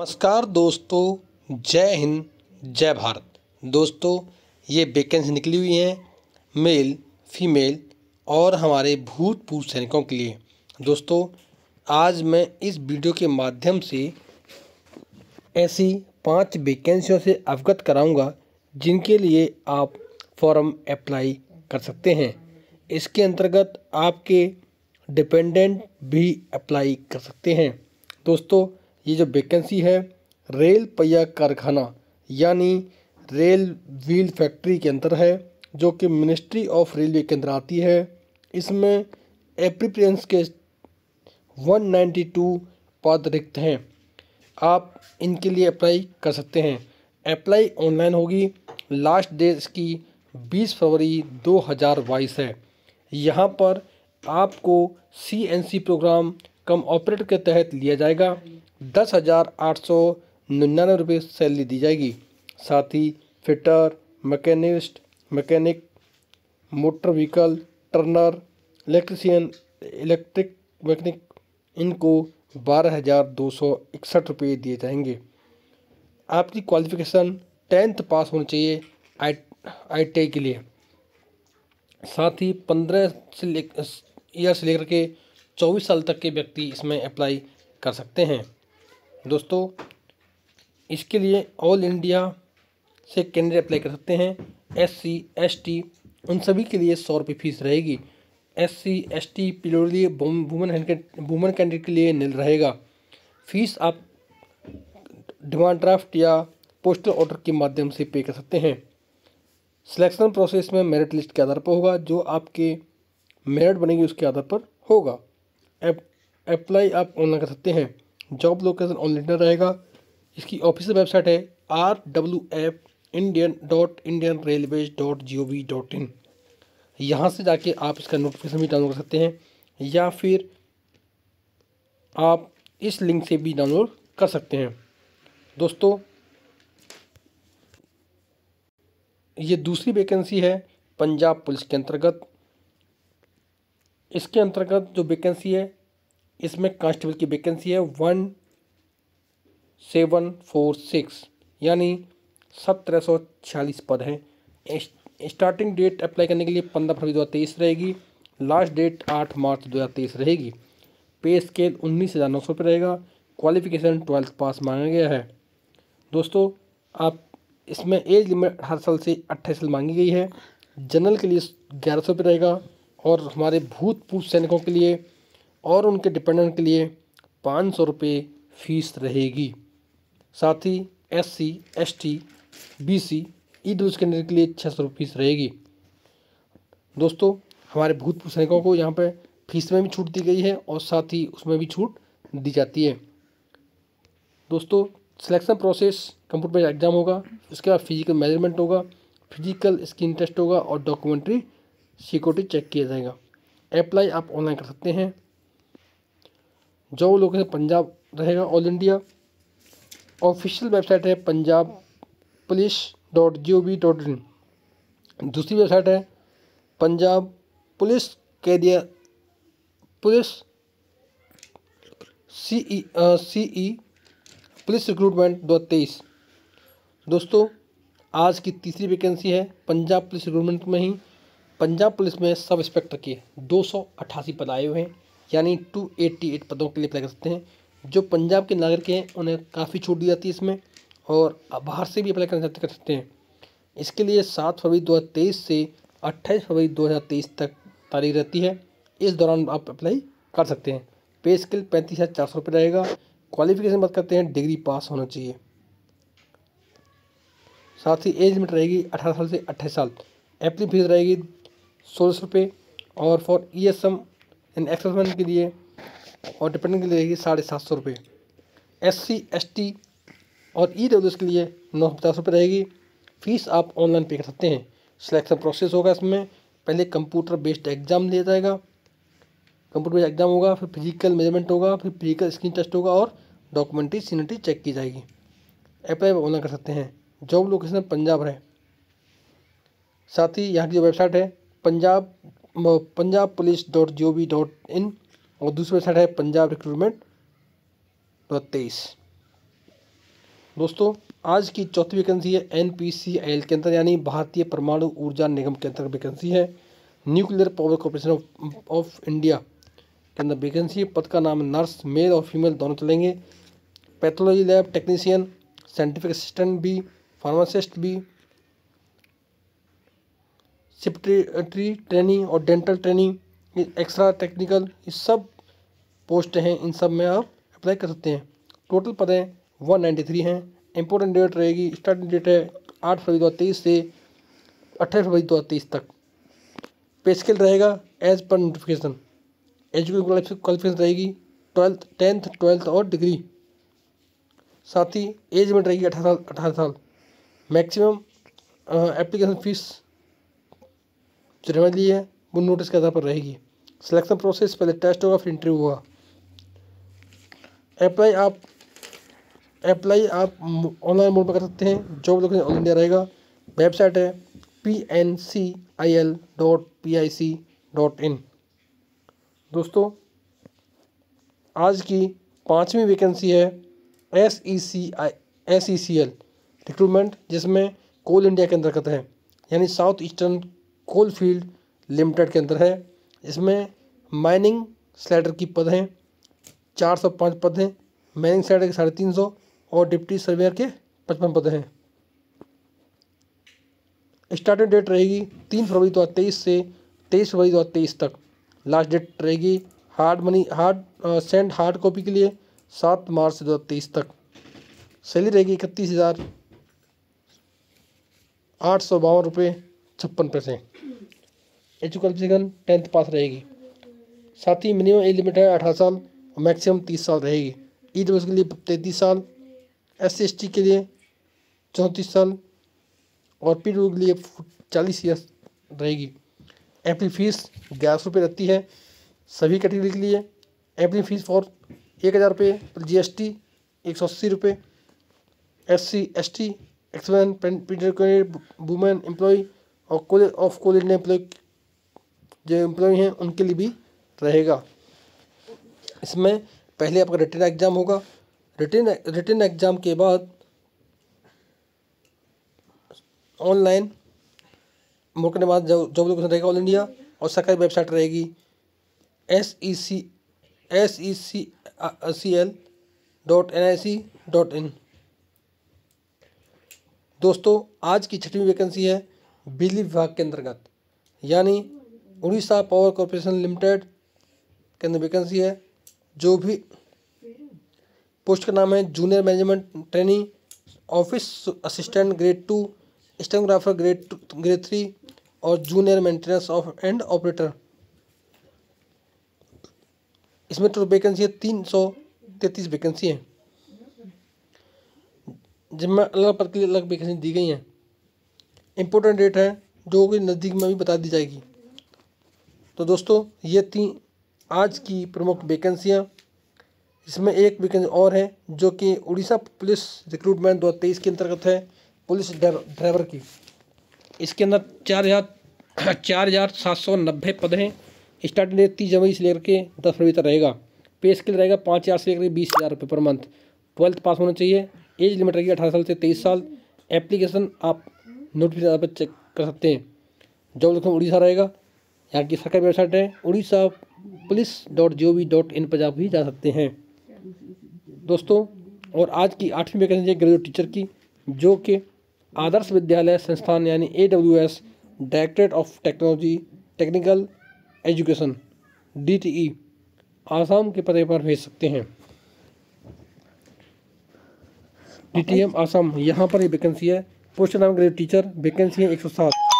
नमस्कार दोस्तों, जय हिंद जय भारत। दोस्तों ये वैकेंसी निकली हुई हैं मेल फीमेल और हमारे भूतपूर्व सैनिकों के लिए। दोस्तों आज मैं इस वीडियो के माध्यम से ऐसी 5 वैकेंसियों से अवगत कराऊंगा जिनके लिए आप फॉर्म अप्लाई कर सकते हैं। इसके अंतर्गत आपके डिपेंडेंट भी अप्लाई कर सकते हैं। दोस्तों ये जो वैकेंसी है रेल पहिया कारखाना यानी रेल व्हील फैक्ट्री के अंदर है, जो कि मिनिस्ट्री ऑफ रेलवे के अंदर आती है। इसमें एप्रीप्रियंस के 192 पद रिक्त हैं। आप इनके लिए अप्लाई कर सकते हैं। अप्लाई ऑनलाइन होगी। लास्ट डेट इसकी 20 फरवरी 2022 है। यहाँ पर आपको सीएनसी प्रोग्राम कम ऑपरेटर के तहत लिया जाएगा। 10,899 रुपये सैलरी दी जाएगी। साथ ही fitter, machinist, mechanic, motor vehicle, turner, electrician, electric mechanic, इनको 12,261 रुपये दिए जाएंगे। आपकी क्वालिफिकेशन 10th पास होनी चाहिए आई टी आई के लिए। साथ ही 15 ईयर से लेकर के 24 साल तक के व्यक्ति इसमें अप्लाई कर सकते हैं। दोस्तों इसके लिए ऑल इंडिया से कैंडिडेट अप्लाई कर सकते हैं। एससी एसटी उन सभी के लिए 100 रुपये फीस रहेगी। SC ST purely women candidate के लिए नील रहेगा। फीस आप डिमांड ड्राफ्ट या पोस्टल ऑर्डर के माध्यम से पे कर सकते हैं। सिलेक्शन प्रोसेस में मेरिट लिस्ट के आधार पर होगा, जो आपके मेरिट बनेगी उसके आधार पर होगा। अप्लाई आप ऑनलाइन कर सकते हैं। जॉब लोकेशन ऑनलाइन रहेगा। इसकी ऑफिशियल वेबसाइट है ARWF indian.indianrailways.gov.in। यहाँ से जाके आप इसका नोटिफिकेशन भी डाउनलोड कर सकते हैं या फिर आप इस लिंक से भी डाउनलोड कर सकते हैं। दोस्तों ये दूसरी वैकेंसी है पंजाब पुलिस के अंतर्गत। इसके अंतर्गत जो वैकेंसी है इसमें कांस्टेबल की वैकेंसी है 1746 यानी 1746 पद हैं। स्टार्टिंग डेट अप्लाई करने के लिए 15 फरवरी 2023 रहेगी। लास्ट डेट 8 मार्च 2023 रहेगी। पे स्केल 19,900 रुपये रहेगा। क्वालिफिकेशन 12th पास मांगा गया है। दोस्तों आप इसमें एज लिमिट 18 साल से 28 साल मांगी गई है। जनरल के लिए 1100 रुपये रहेगा और हमारे भूतपूर्व सैनिकों के लिए और उनके डिपेंडेंट के लिए 500 रुपये फीस रहेगी। साथ ही SC ST BC EWS candidate के लिए 600 रुपये फीस रहेगी। दोस्तों हमारे भूतपूर्व सैनिकों को यहाँ पे फीस में भी छूट दी गई है और साथ ही उसमें भी छूट दी जाती है। दोस्तों selection process computer based exam होगा। इसके बाद फिजिकल मेजरमेंट होगा, फिजिकल स्किन टेस्ट होगा और डॉक्यूमेंट्री सिक्योरिटी चेक किया जाएगा। अप्लाई आप ऑनलाइन कर सकते हैं। जो लोग पंजाब रहेगा ऑल इंडिया। ऑफिशियल वेबसाइट है punjabpolice.gov.in। दूसरी वेबसाइट है Punjab police career police CE police recruitment 2023। दोस्तों आज की तीसरी वैकेंसी है पंजाब पुलिस रिक्रूटमेंट में ही। पंजाब पुलिस में सब इंस्पेक्टर के 288 पद आए हुए हैं यानी 288 पदों के लिए अप्लाई कर सकते हैं। जो पंजाब के नागरिक हैं उन्हें काफ़ी छूट दी जाती है इसमें और बाहर से भी अप्लाई कर सकते हैं। इसके लिए 7 फरवरी 2023 से 28 फरवरी 2023 तक तारीख रहती है। इस दौरान आप अप्लाई कर सकते हैं। पे स्केल 35,400 रुपये रहेगा। क्वालिफिकेशन बात करते हैं, डिग्री पास होना चाहिए। साथ ही एज लिमिट रहेगी 18 साल से 28 साल। एप्ली फीस रहेगी 1600 रुपये और फॉर ESM एंड एक्समैन के लिए और डिपेंडेंट के लिए रहेगी 750 रुपये। SC ST और EWS के लिए 950 रुपये रहेगी। फीस आप ऑनलाइन पे कर सकते हैं। सिलेक्शन प्रोसेस होगा। इसमें पहले कंप्यूटर बेस्ड एग्जाम लिया जाएगा, कंप्यूटर बेस्ड एग्जाम होगा, फिर फिजिकल मेजरमेंट होगा, फिर फिजिकल स्क्रीन टेस्ट होगा और डॉक्यूमेंट्री सीनिटी चेक की जाएगी। अप्लाई ऑनलाइन कर सकते हैं। जॉब लोकेशन पंजाब है। साथ ही यहाँ की जो वेबसाइट है punjabpolice.gov.in और दूसरी वेबसाइट है पंजाब रिक्रूटमेंट 2023। दोस्तों आज की चौथी वैकेंसी है NPCIL के अंदर, यानी भारतीय परमाणु ऊर्जा निगम के अंदर वैकेंसी है। Nuclear power corporation of India के अंदर वैकेंसी है। पद का नाम नर्स, मेल और फीमेल दोनों चलेंगे। Pathology lab technician, scientific assistant भी, फार्मासिस्ट भी, सेप्रेटरी ट्रेनिंग और डेंटल ट्रेनिंग, एक्स्ट्रा टेक्निकल, ये सब पोस्ट हैं। इन सब में आप अप्लाई कर सकते हैं। टोटल पदें 193 हैं। इंपोर्टेंट डेट रहेगी, स्टार्टिंग डेट है 8 फरवरी 2023 से 28 फरवरी 2023 तक। पे स्केल रहेगा एज पर नोटिफिकेशन। एजुकेशन क्वालिफिकेशन रहेगी 10th, 12th और डिग्री। साथ ही एज में रहेगी 18 साल। मैक्सिमम एप्लीकेशन फीस जो ली है वो नोटिस के आधार पर रहेगी। सिलेक्शन प्रोसेस पहले टेस्ट होगा, फिर इंटरव्यू होगा। अप्लाई आप ऑनलाइन मोड पर कर सकते हैं। जॉब लोकेशन ऑल इंडिया रहेगा। वेबसाइट है pncil.pic.in। दोस्तों आज की पाँचवीं वैकेंसी है SECL रिक्रूटमेंट, जिसमें कोल इंडिया के अंतर्गत है, यानी साउथ ईस्टर्न कोलफील्ड लिमिटेड के अंदर है। इसमें माइनिंग स्लाइडर की पद हैं, 405 पद हैं। माइनिंग स्लाइडर के 350 और डिप्टी सर्वेयर के 55 पद हैं। स्टार्टिंग डेट रहेगी 3 फरवरी 2023 से 23 फरवरी 2023 तक। लास्ट डेट रहेगी हार्ड कॉपी के लिए 7 मार्च 2023 तक। सैलरी रहेगी 31,852.56 रुपये। एजुकेशन 10th पास रहेगी। साथ ही मिनिमम एज लिमिट है 18 साल और मैक्सिमम 30 साल रहेगी। EWS के लिए 33 साल, SC/ST के लिए 34 साल और PWD के लिए 40 ईयर रहेगी। एप्ली फीस 1100 रुपये रहती है सभी कैटेगरी के लिए। एप्ली फीस फॉर 1000 रुपये, GST 180 रुपये। SC/ST X Men paint women employ और coal of coal India employ जो एम्प्लॉय हैं उनके लिए भी रहेगा। इसमें पहले आपका रिटन एग्ज़ाम होगा। रिटन एग्ज़ाम के बाद ऑनलाइन मौके के बाद जॉब लोकेशन रहेगा ऑल इंडिया और सरकारी वेबसाइट रहेगी secl.nic.in। दोस्तों आज की छठवीं वैकेंसी है बिजली विभाग के अंतर्गत, यानी उड़ीसा पावर कॉर्पोरेशन लिमिटेड के अंदर वैकेंसी है। जो भी पोस्ट का नाम है junior management trainee, office assistant grade 2, stenographer grade 3 और junior maintenance of and operator. इसमें टोटल वैकेंसी है 333 वैकेंसी है, जिनमें अलग पद के लिए अलग वैकेंसी दी गई हैं। इम्पोर्टेंट डेट है जो कि नज़दीक में भी बता दी जाएगी। तो दोस्तों ये थी आज की प्रमुख वैकेंसियाँ। इसमें एक वैकेंसी और है जो कि उड़ीसा पुलिस रिक्रूटमेंट 2023 के अंतर्गत है, पुलिस ड्राइवर की। इसके अंदर 4,790 पद हैं। स्टार्टिंग डेट 30 जनवरी से लेकर के 10 फरवरी तक रहेगा। पे स्केल रहेगा 5,000 से लेकर 20,000 रुपये पर मंथ। 12th पास होना चाहिए। एज लिमिट रहेगी 18 साल से 23 साल। एप्लीकेशन आप नोटिफिकेशन पर चेक कर सकते हैं। जॉब लोकेशन उड़ीसा रहेगा। यहाँ की सरकारी वेबसाइट है odishapolice.gov.in पर आप भी जा सकते हैं। दोस्तों और आज की 8वीं वैकेंसी है ग्रेजुएट टीचर की, जो कि आदर्श विद्यालय संस्थान यानी AWS, directorate of technology technical education DTE Assam के पते पर भेज सकते हैं। DTM आसाम यहाँ पर ये वैकेंसी है। पोस्ट नाम ग्रेजुएट टीचर। वैकेंसी है 107।